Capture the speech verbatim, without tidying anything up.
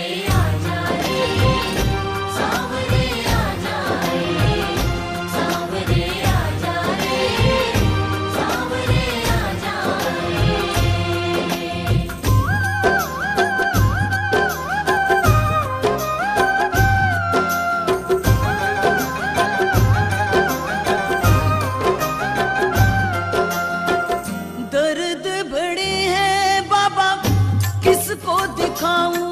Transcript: दर्द बड़े हैं बाबा किसको दिखाऊं।